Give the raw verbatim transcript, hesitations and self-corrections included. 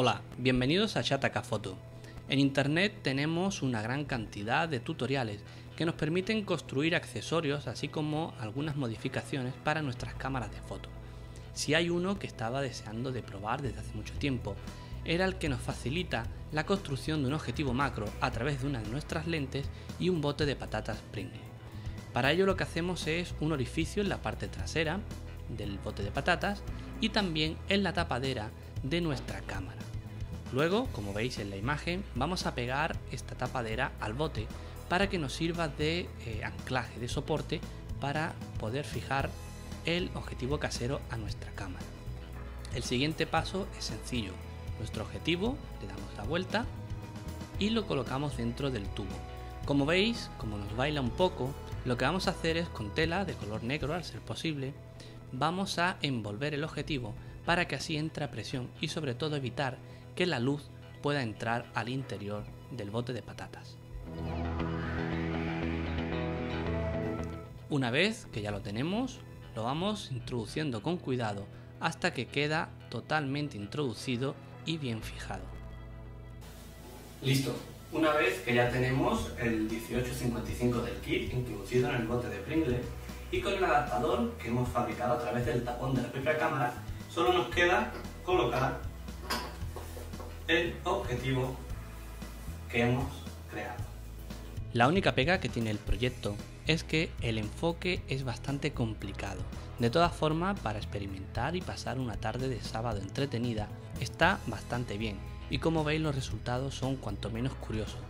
Hola, bienvenidos a Chataca Foto. En internet tenemos una gran cantidad de tutoriales que nos permiten construir accesorios así como algunas modificaciones para nuestras cámaras de foto. Si hay uno que estaba deseando de probar desde hace mucho tiempo, era el que nos facilita la construcción de un objetivo macro a través de una de nuestras lentes y un bote de patatas Pringles. Para ello lo que hacemos es un orificio en la parte trasera del bote de patatas y también en la tapadera de nuestra cámara. Luego, como veis en la imagen, vamos a pegar esta tapadera al bote para que nos sirva de eh, anclaje, de soporte, para poder fijar el objetivo casero a nuestra cámara. El siguiente paso es sencillo. Nuestro objetivo, le damos la vuelta y lo colocamos dentro del tubo. Como veis, como nos baila un poco, lo que vamos a hacer es, con tela de color negro al ser posible, vamos a envolver el objetivo para que así entre a presión y sobre todo evitar que la luz pueda entrar al interior del bote de patatas. Una vez que ya lo tenemos, lo vamos introduciendo con cuidado hasta que queda totalmente introducido y bien fijado. Listo. Una vez que ya tenemos el dieciocho cincuenta y cinco del kit introducido en el bote de Pringles y con el adaptador que hemos fabricado a través del tapón de la propia cámara, solo nos queda colocar el objetivo que hemos creado. La única pega que tiene el proyecto es que el enfoque es bastante complicado. De todas formas, para experimentar y pasar una tarde de sábado entretenida está bastante bien, y como veis los resultados son cuanto menos curiosos.